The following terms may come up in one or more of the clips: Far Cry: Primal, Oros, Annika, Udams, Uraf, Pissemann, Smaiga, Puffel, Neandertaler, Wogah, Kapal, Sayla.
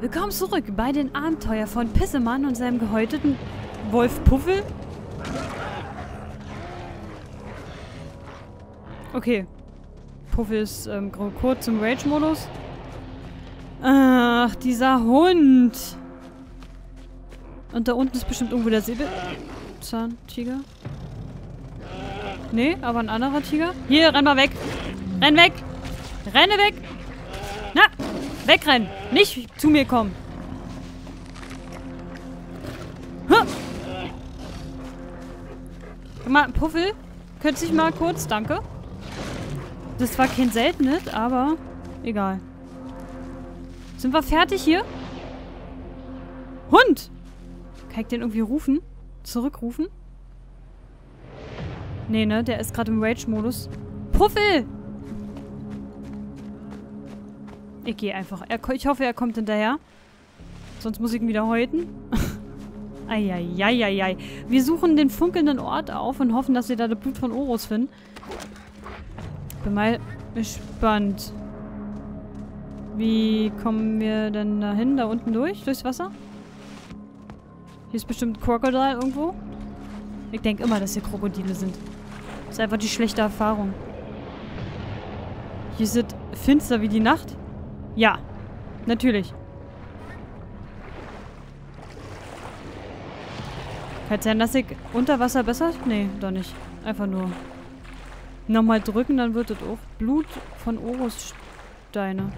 Willkommen zurück bei den Abenteuern von Pissemann und seinem gehäuteten Wolf Puffel. Okay. Puffel ist kurz im Rage-Modus. Ach, dieser Hund. Und da unten ist bestimmt irgendwo der Säbelzahntiger. Nee, aber ein anderer Tiger. Hier, renn mal weg. Renn weg. Renne weg. Na, wegrennen. Nicht zu mir kommen. Huh. Guck mal, Puffel, könntest du dich mal kurz, danke. Das war kein seltenes, aber egal. Sind wir fertig hier? Hund! Kann ich den irgendwie rufen? Zurückrufen? Nee, ne? Der ist gerade im Rage-Modus. Puffel! Ich gehe einfach. Ich hoffe, er kommt hinterher. Sonst muss ich ihn wieder häuten. Eieieiei. Wir suchen den funkelnden Ort auf und hoffen, dass wir da das Blut von Oros finden. Bin mal gespannt. Wie kommen wir denn dahin? Da unten durch? Durchs Wasser? Hier ist bestimmt ein Krokodil irgendwo. Ich denke immer, dass hier Krokodile sind. Das ist einfach die schlechte Erfahrung. Hier ist es finster wie die Nacht. Ja, natürlich. Kann es sein, dass ich unter Wasser besser? Nee, doch nicht. Einfach nur nochmal drücken, dann wird es auch Blut von Orossteine.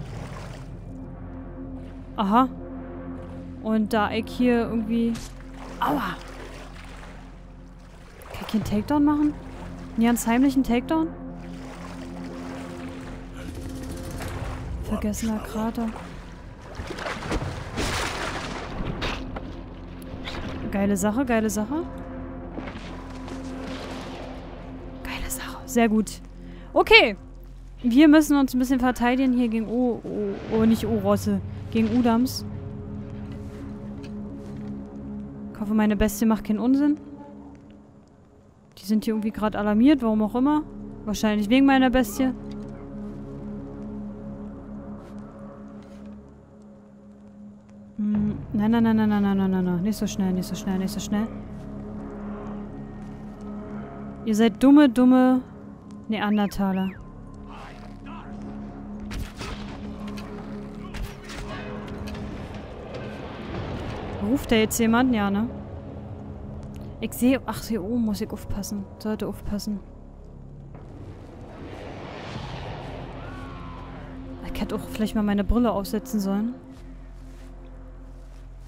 Aha. Und da ich hier irgendwie... Aua! Kann ich hier einen Takedown machen? Einen ganz heimlichen Takedown? Vergessener Krater. Geile Sache, geile Sache. Geile Sache. Sehr gut. Okay. Wir müssen uns ein bisschen verteidigen hier gegen nicht Orosse. Gegen Udams. Ich hoffe, meine Bestie macht keinen Unsinn. Die sind hier irgendwie gerade alarmiert, warum auch immer. Wahrscheinlich wegen meiner Bestie. Nein, nein, nein, nein, nein, nein, nein, nein. Nicht so schnell, nicht so schnell, nicht so schnell. Ihr seid dumme, dumme Neandertaler. Ruft da jetzt jemand? Ja, ne? Ich sehe... Ach, hier oben muss ich aufpassen. Sollte aufpassen. Ich hätte auch vielleicht mal meine Brille aufsetzen sollen.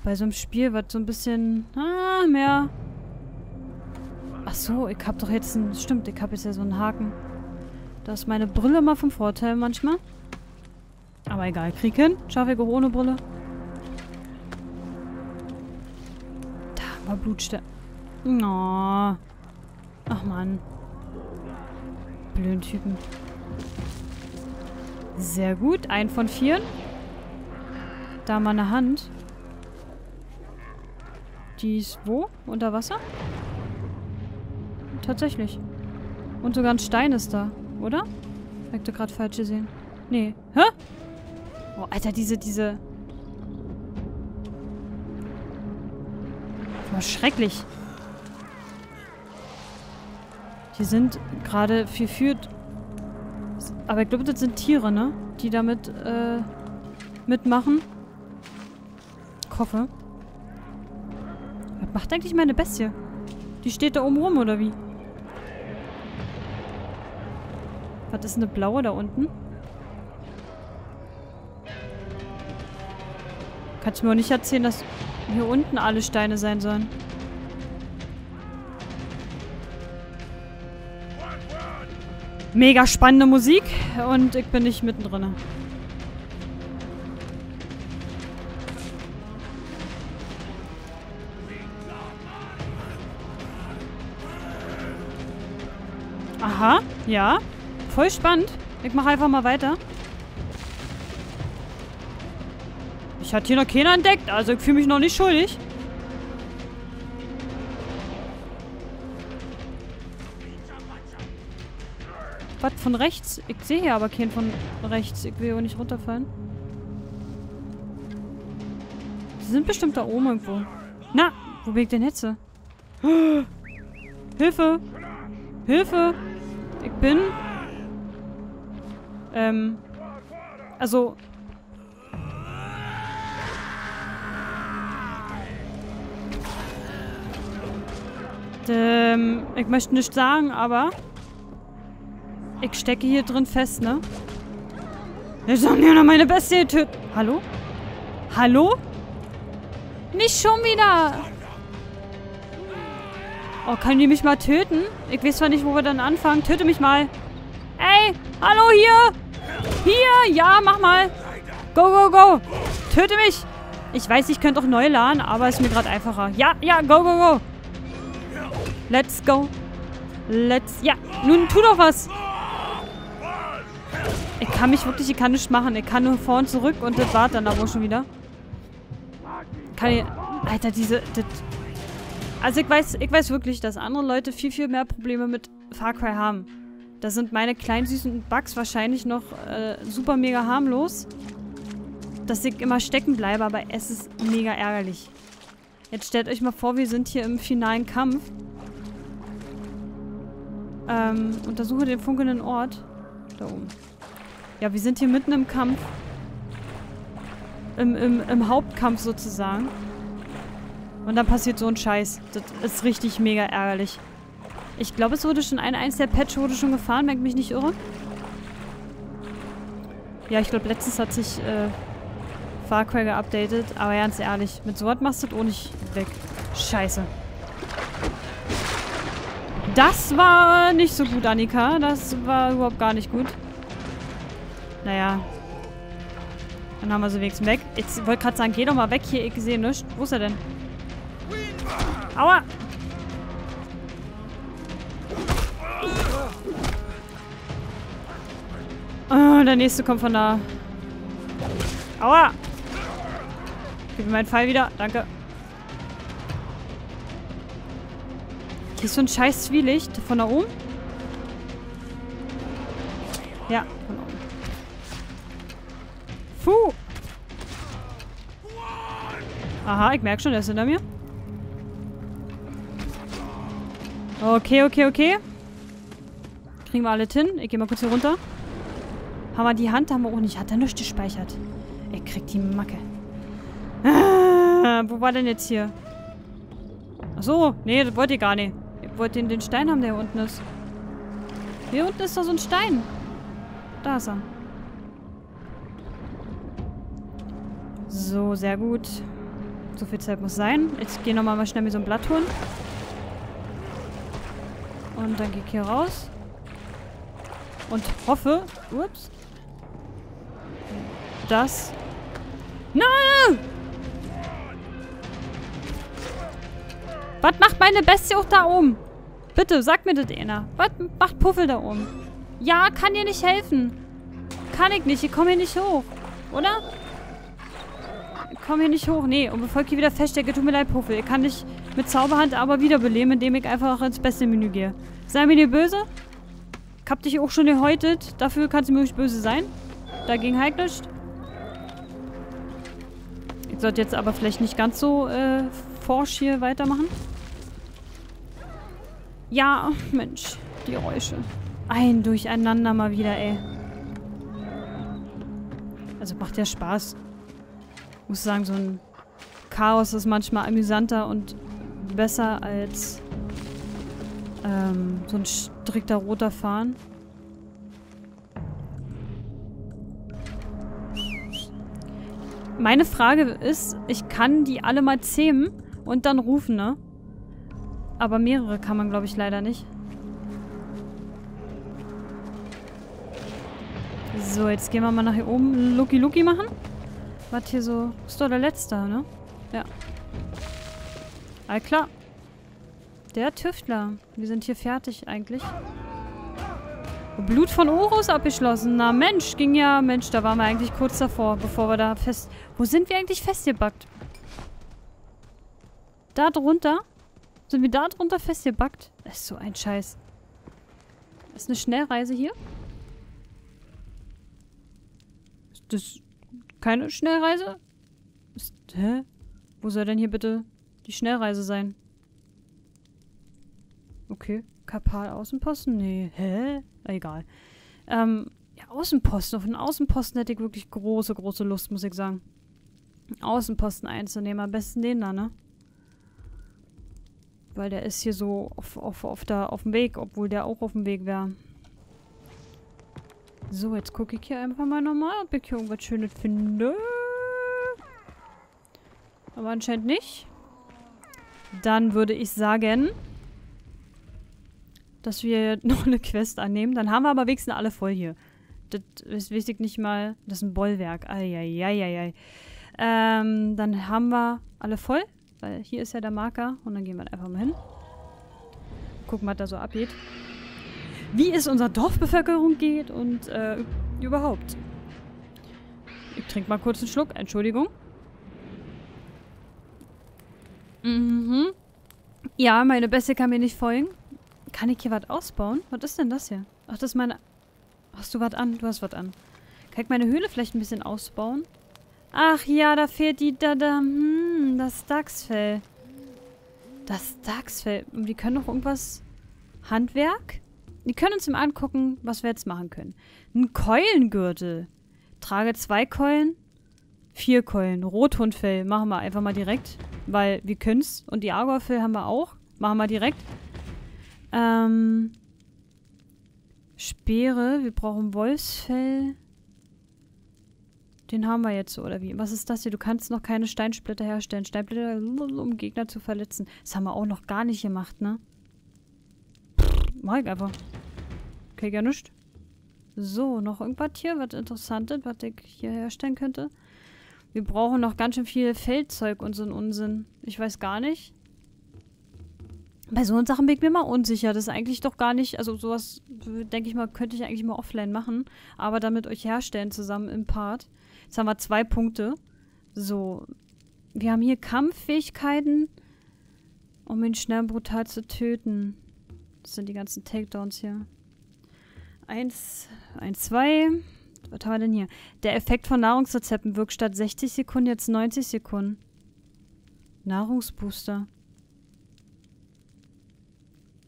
Bei so einem Spiel, was so ein bisschen... Ah, mehr... Ach so, ich habe doch jetzt einen... Stimmt, ich habe jetzt ja so einen Haken. Da ist meine Brille mal vom Vorteil manchmal. Aber egal, krieg hin. Schaffe ich auch ohne Brille. Da, war Blutstern. Oh. Ach man. Blöden Typen. Sehr gut, 1 von 4. Da mal eine Hand. Die ist wo? Unter Wasser? Tatsächlich. Und sogar ein Stein ist da, oder? Hab ich da gerade falsch gesehen. Nee. Hä? Oh, Alter, diese... War schrecklich. Die sind gerade verführt. Aber ich glaube, das sind Tiere, ne? Die damit, mitmachen. Ich hoffe. Macht eigentlich meine Bestie? Die steht da oben rum, oder wie? Was ist eine blaue da unten? Kannst du mir auch nicht erzählen, dass hier unten alle Steine sein sollen. Mega spannende Musik und ich bin nicht mittendrin. Aha, ja. Voll spannend. Ich mache einfach mal weiter. Ich hatte hier noch keiner entdeckt, also ich fühle mich noch nicht schuldig. Was, von rechts? Ich sehe hier aber keinen von rechts. Ich will auch nicht runterfallen. Sie sind bestimmt da oben irgendwo. Na, wo bin ich denn jetzt? Hilfe! Hilfe! Ich bin... Also... Ich möchte nicht sagen, aber... Ich stecke hier drin fest, ne? Ich soll mir noch meine Bestie töten. Hallo? Hallo? Nicht schon wieder! Oh, können die mich mal töten? Ich weiß zwar nicht, wo wir dann anfangen. Töte mich mal. Ey! Hallo, hier! Hier! Ja, mach mal! Go, go, go! Töte mich! Ich weiß, ich könnte auch neu laden, aber ist mir gerade einfacher. Ja, ja, go, go, go! Let's go! Let's... Ja, nun tu doch was! Ich kann mich wirklich... Ich kann nichts machen. Ich kann nur vor und zurück und das war dann aber schon wieder. Kann ich... Alter, diese... Das, also ich weiß wirklich, dass andere Leute viel, viel mehr Probleme mit Far Cry haben. Da sind meine kleinen süßen Bugs wahrscheinlich noch super mega harmlos. Dass ich immer stecken bleibe, aber es ist mega ärgerlich. Jetzt stellt euch mal vor, wir sind hier im finalen Kampf. Untersuche den funkelnden Ort. Da oben. Ja, wir sind hier mitten im Kampf. Im Hauptkampf sozusagen. Und dann passiert so ein Scheiß. Das ist richtig mega ärgerlich. Ich glaube, es wurde schon eins der Patch wurde schon gefahren, wenn ich mich nicht irre. Ja, ich glaube, letztens hat sich Far Cry geupdatet. Aber ganz ehrlich, mit sowas machst du das auch nicht weg. Scheiße. Das war nicht so gut, Annika. Das war überhaupt gar nicht gut. Naja. Dann haben wir so wenigstens weg. Ich wollte gerade sagen, geh doch mal weg hier. Ich sehe nichts. Wo ist er denn? Aua! Oh, der nächste kommt von da. Aua! Gib mir meinen Pfeil wieder. Danke. Hier ist so ein scheiß Zwielicht. Von da oben? Ja, von oben. Puh! Aha, ich merke schon, der ist hinter mir. Okay, okay, okay. Kriegen wir alles hin. Ich gehe mal kurz hier runter. Haben wir die Hand? Haben wir auch nicht. Hat er nichts gespeichert. Ich krieg die Macke. Wo war denn jetzt hier? Achso. Nee, das wollt ihr gar nicht. Ihr wollt den Stein haben, der hier unten ist. Hier unten ist doch so ein Stein. Da ist er. So, sehr gut. So viel Zeit muss sein. Jetzt gehe nochmal schnell mit so einem Blatt holen. Und dann gehe ich hier raus. Und hoffe... Ups. Das... Nein! Was macht meine Bestie auch da oben? Bitte, sag mir das einer. Was macht Puffel da oben? Ja, kann dir nicht helfen. Kann ich nicht. Ich komme hier nicht hoch. Oder? Ich komme hier nicht hoch. Nee, und bevor ich hier wieder feststecke, tut mir leid, Puffel. Ich kann nicht... Mit Zauberhand aber wiederbeleben, indem ich einfach ins beste Menü gehe. Sei mir nicht böse. Ich hab dich auch schon gehäutet. Dafür kannst du mir nicht böse sein. Dagegen halt nicht. Ich sollte jetzt aber vielleicht nicht ganz so forsch hier weitermachen. Ja, Mensch. Die Räusche. Ein Durcheinander mal wieder, ey. Also macht ja Spaß. Ich muss sagen, so ein Chaos ist manchmal amüsanter und besser als so ein strikter roter Faden. Meine Frage ist, ich kann die alle mal zähmen und dann rufen, ne? Aber mehrere kann man, glaube ich, leider nicht. So, jetzt gehen wir mal nach hier oben Lucky Lucky machen. Was hier so... Ist doch der letzte, ne? Ja. All klar. Der Tüftler. Wir sind hier fertig eigentlich. Blut von Oros abgeschlossen. Na Mensch, ging ja... Mensch, da waren wir eigentlich kurz davor, bevor wir da fest... Wo sind wir eigentlich festgebackt? Da drunter? Sind wir da drunter festgebackt? Das ist so ein Scheiß. Ist eine Schnellreise hier? Ist das keine Schnellreise? Ist... Hä? Wo soll denn hier bitte die Schnellreise sein? Okay. Kapal Außenposten? Nee. Hä? Egal. Ja, Außenposten. Auf einen Außenposten hätte ich wirklich große, große Lust, muss ich sagen. Außenposten einzunehmen. Am besten den da, ne? Weil der ist hier so auf dem Weg, obwohl der auch auf dem Weg wäre. So, jetzt gucke ich hier einfach mal nochmal, ob ich hier irgendwas Schönes finde. Aber anscheinend nicht. Dann würde ich sagen, dass wir noch eine Quest annehmen. Dann haben wir aber wenigstens alle voll hier. Das ist wichtig nicht mal. Das ist ein Bollwerk. Eieieiei. Dann haben wir alle voll. Weil hier ist ja der Marker. Und dann gehen wir einfach mal hin. Gucken, was da so abgeht. Wie es unserer Dorfbevölkerung geht und überhaupt. Ich trinke mal kurz einen Schluck. Entschuldigung. Mhm. Ja, meine Beste kann mir nicht folgen. Kann ich hier was ausbauen? Was ist denn das hier? Ach, das ist meine... Hast du was an? Du hast was an. Kann ich meine Höhle vielleicht ein bisschen ausbauen? Ach ja, da fehlt die... das Dachsfell. Das Dachsfell. Und die können doch irgendwas... Handwerk? Die können uns mal angucken, was wir jetzt machen können. Ein Keulengürtel. Trage 2 Keulen. 4 Keulen. Rothundfell. Machen wir einfach mal direkt. Weil wir können's. Und die Argorfell haben wir auch. Machen wir direkt. Speere. Wir brauchen Wolfsfell. Den haben wir jetzt, oder wie? Was ist das hier? Du kannst noch keine Steinsplitter herstellen. Steinsplitter, um Gegner zu verletzen. Das haben wir auch noch gar nicht gemacht, ne? Mach ich einfach. Okay, ja nichts. So, noch irgendwas hier, was Interessantes, was ich hier herstellen könnte. Wir brauchen noch ganz schön viel Feldzeug und so einen Unsinn. Ich weiß gar nicht. Bei so Sachen bin ich mir mal unsicher. Das ist eigentlich doch gar nicht... Also sowas, denke ich mal, könnte ich eigentlich mal offline machen. Aber dann mit euch herstellen zusammen im Part. Jetzt haben wir 2 Punkte. So. Wir haben hier Kampffähigkeiten, um ihn schnell und brutal zu töten. Das sind die ganzen Takedowns hier. 1, 2. Was haben wir denn hier? Der Effekt von Nahrungsrezepten wirkt statt 60 Sekunden jetzt 90 Sekunden. Nahrungsbooster.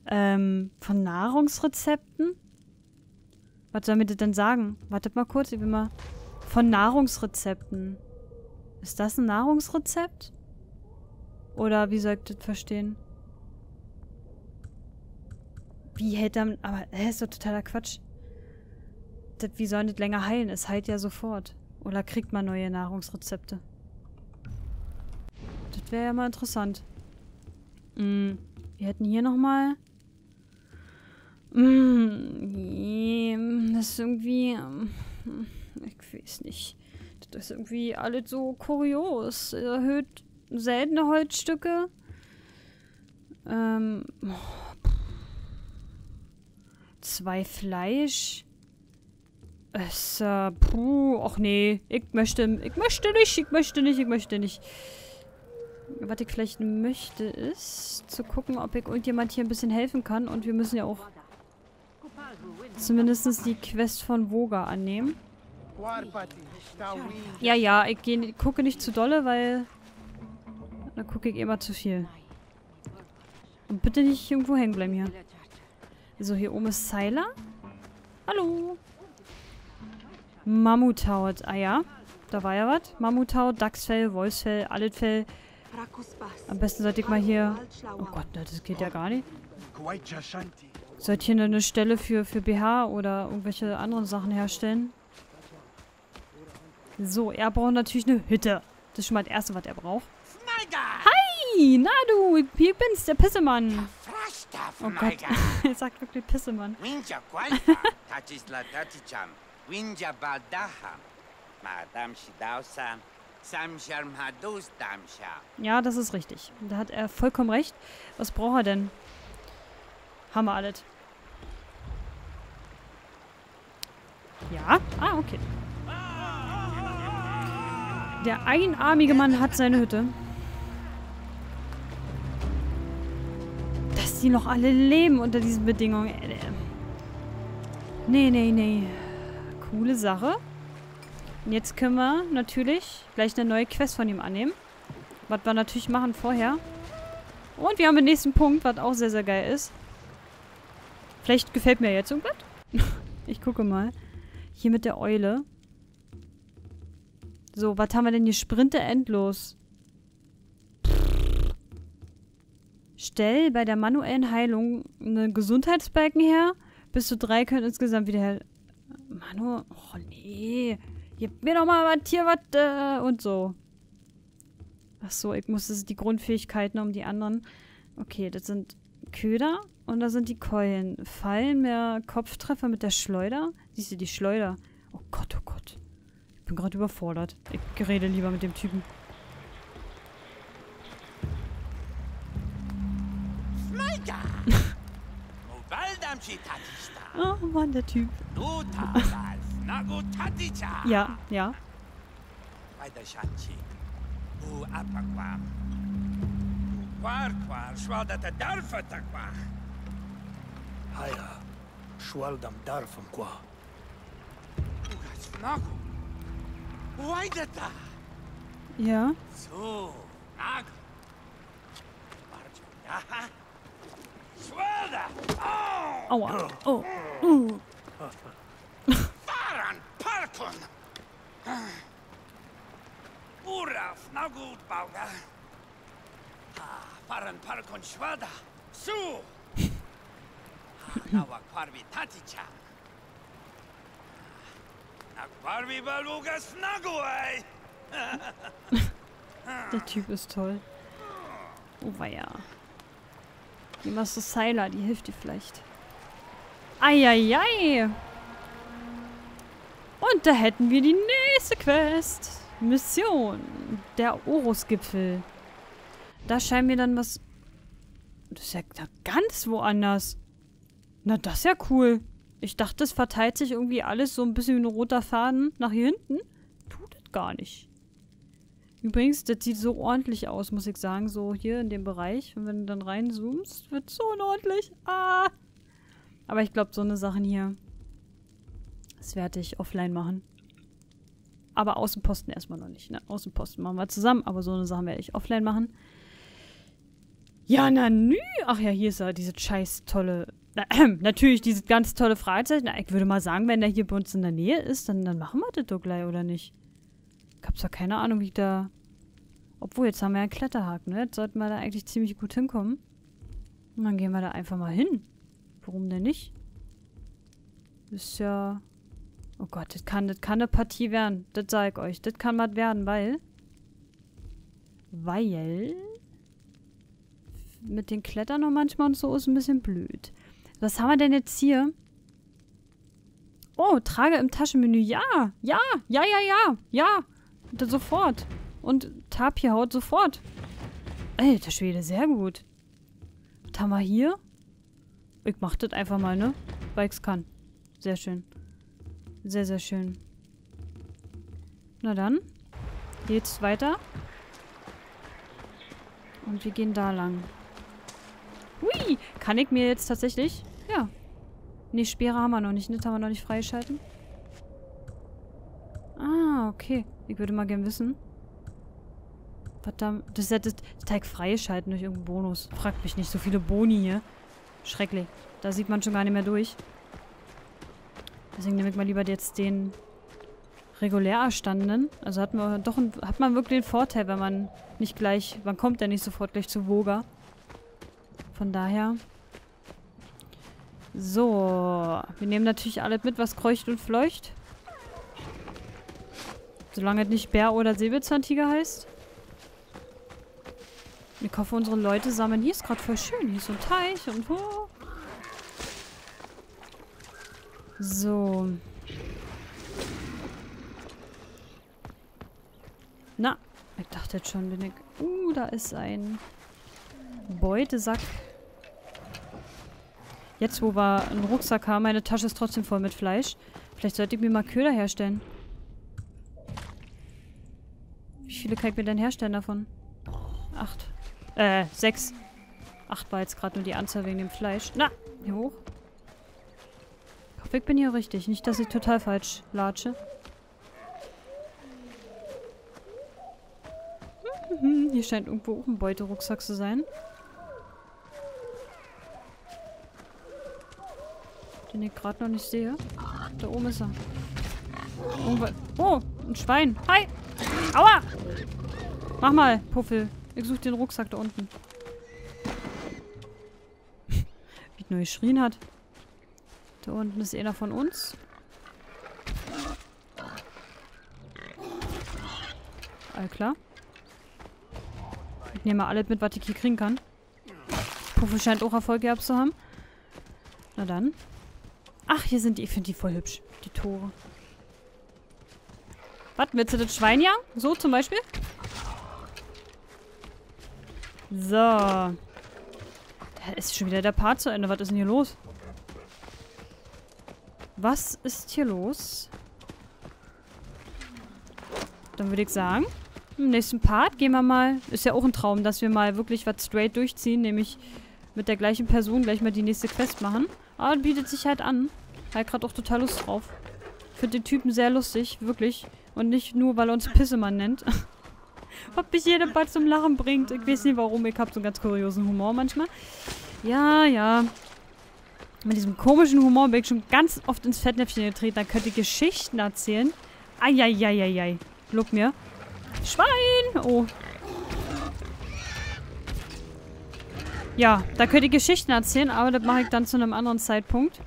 Von Nahrungsrezepten? Was soll mir das denn sagen? Wartet mal kurz, ich will mal... Von Nahrungsrezepten. Ist das ein Nahrungsrezept? Oder wie soll ich das verstehen? Wie hält er... Aber das ist doch totaler Quatsch. Das, wie soll das länger heilen? Es heilt ja sofort. Oder kriegt man neue Nahrungsrezepte? Das wäre ja mal interessant. Wir hätten hier nochmal... Das ist irgendwie... Ich weiß nicht. Das ist irgendwie alles so kurios. Erhöht seltene Holzstücke. Oh. 2 Fleisch. Puh. Och nee. Ich möchte nicht. Was ich vielleicht möchte, ist zu gucken, ob ich irgendjemand hier ein bisschen helfen kann. Und wir müssen ja auch zumindest die Quest von Wogah annehmen. Ja, ich gucke nicht zu dolle, weil dann gucke ich immer zu viel. Und bitte nicht irgendwo hängen bleiben hier. So, hier oben ist Sayla. Hallo. Mammuthaut. Ah ja, da war ja was. Mammuthaut, Dachsfell, Wolfsfell, Alletfell. Am besten sollte ich mal hier... Oh Gott, das geht ja gar nicht. Sollte hier eine Stelle für BH oder irgendwelche anderen Sachen herstellen. So, er braucht natürlich eine Hütte. Das ist schon mal das Erste, was er braucht. Hi, na du, ich bin's, der Pissemann. Oh Gott, er sagt wirklich Pissemann. Ja, das ist richtig. Da hat er vollkommen recht. Was braucht er denn? Haben wir alles. Ja? Ah, okay. Der einarmige Mann hat seine Hütte. Dass die noch alle leben unter diesen Bedingungen. Nee. Coole Sache. Und jetzt können wir natürlich gleich eine neue Quest von ihm annehmen. Was wir natürlich machen vorher. Und wir haben den nächsten Punkt, was auch sehr, sehr geil ist. Vielleicht gefällt mir jetzt irgendwas. Ich gucke mal. Hier mit der Eule. So, was haben wir denn hier? Sprinte endlos. Stell bei der manuellen Heilung einen Gesundheitsbalken her. Bis zu 3 können insgesamt wieder her... Manu... Oh, nee. Gib mir doch mal was hier, was... und so. Ach so, ich muss das die Grundfähigkeiten um die anderen... Okay, das sind Köder und da sind die Keulen. Fallen mehr Kopftreffer mit der Schleuder? Siehst du, die Schleuder. Oh Gott, oh Gott. Ich bin gerade überfordert. Ich rede lieber mit dem Typen. Smaiga! Oh Mann, der Typ. Ja, ja. Ja. Aua. Oh. Uraf, na gut, Wogah. Fahren Parkon Schwada. Su. Na Parvi Taticha. Na Parvi Balugas Naguai. Der Typ ist toll. Oh weia. Die machst du Sayla, die hilft dir vielleicht. Eieiei. Und da hätten wir die nächste Quest. Mission. Der Oros-Gipfel. Da scheint mir dann was... Das ist ja ganz woanders. Na, das ist ja cool. Ich dachte, es verteilt sich irgendwie alles so ein bisschen wie ein roter Faden nach hier hinten. Tut es gar nicht. Übrigens, das sieht so ordentlich aus, muss ich sagen. So hier in dem Bereich. Und wenn du dann reinzoomst, wird es so unordentlich. Ah! Aber ich glaube, so eine Sachen hier... Das werde ich offline machen. Aber Außenposten erstmal noch nicht. Ne? Außenposten machen wir zusammen, aber so eine Sache werde ich offline machen. Ja, na nü. Ach ja, hier ist ja diese scheiß tolle... natürlich, diese ganz tolle Fragezeichen. Na, ich würde mal sagen, wenn der hier bei uns in der Nähe ist, dann machen wir das doch gleich, oder nicht? Ich habe zwar keine Ahnung, wie ich da... Obwohl, jetzt haben wir ja einen Kletterhaken, ne? Jetzt sollten wir da eigentlich ziemlich gut hinkommen. Und dann gehen wir da einfach mal hin. Warum denn nicht? Ist ja... Oh Gott, das kann eine Partie werden. Das sag ich euch. Das kann was werden, weil... Mit den Klettern noch manchmal und so ist ein bisschen blöd. Was haben wir denn jetzt hier? Oh, trage im Taschenmenü. Ja, ja, ja, ja, ja, ja. Das sofort. Und Tapirhaut sofort. Alter Schwede, sehr gut. Was haben wir hier? Ich mach das einfach mal, ne? Weil ich's kann. Sehr schön. Sehr, sehr schön. Na dann. Geht's weiter. Und wir gehen da lang. Hui! Kann ich mir jetzt tatsächlich... Ja. Ne, Speere haben wir noch nicht. Das haben wir noch nicht freigeschalten. Ah, okay. Ich würde mal gern wissen. Verdammt. Das hätte ich freigeschalten durch irgendeinen Bonus. Fragt mich nicht. So viele Boni hier. Schrecklich. Da sieht man schon gar nicht mehr durch. Deswegen nehme ich mal lieber jetzt den regulär erstandenen. Also hat man wirklich den Vorteil, wenn man nicht gleich... Man kommt ja nicht sofort gleich zu Wogah. Von daher... So. Wir nehmen natürlich alles mit, was kreucht und fleucht. Solange es nicht Bär oder Säbelzahntiger heißt. Ich hoffe, unsere Leute sammeln. Hier ist gerade voll schön. Hier ist so ein Teich und... Oh. So. Na, ich dachte jetzt schon, bin ich... da ist ein Beutesack. Jetzt, wo wir einen Rucksack haben, meine Tasche ist trotzdem voll mit Fleisch. Vielleicht sollte ich mir mal Köder herstellen. Wie viele kann ich mir denn herstellen davon? 8. 6. 8 war jetzt gerade nur die Anzahl wegen dem Fleisch. Na, hier hoch. Ich bin hier richtig. Nicht, dass ich total falsch latsche. Hier scheint irgendwo auch ein Beuterucksack zu sein. Den ich gerade noch nicht sehe. Da oben ist er. Irgendwo. Oh, ein Schwein. Hi! Aua! Mach mal, Puffel. Ich suche den Rucksack da unten. Wie es nur geschrien hat. Da unten ist einer von uns. All klar. Ich nehme mal alles mit, was ich hier kriegen kann. Puffel scheint auch Erfolg gehabt zu haben. Na dann. Ach, hier sind die. Ich finde die voll hübsch. Die Tore. Was? Willst du das Schwein jagen? So zum Beispiel? So. Da ist schon wieder der Part zu Ende. Was ist denn hier los? Was ist hier los? Dann würde ich sagen, im nächsten Part gehen wir mal... Ist ja auch ein Traum, dass wir mal wirklich was straight durchziehen. Nämlich mit der gleichen Person gleich mal die nächste Quest machen. Aber bietet sich halt an. Hat gerade auch total Lust drauf. Finde den Typen sehr lustig, wirklich. Und nicht nur, weil er uns Pissemann nennt. Ob mich jeder bald zum Lachen bringt. Ich weiß nicht warum, ich habe so einen ganz kuriosen Humor manchmal. Ja, ja. Mit diesem komischen Humor bin ich schon ganz oft ins Fettnäpfchen getreten. Da könnt ihr Geschichten erzählen. Eieieiei. Look mir. Schwein! Oh. Ja, da könnt ihr Geschichten erzählen, aber das mache ich dann zu einem anderen Zeitpunkt.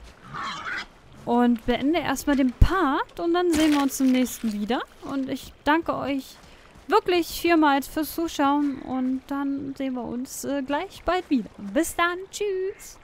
Und beende erstmal den Part und dann sehen wir uns im nächsten wieder. Und ich danke euch wirklich vielmals fürs Zuschauen und dann sehen wir uns gleich bald wieder. Bis dann, tschüss!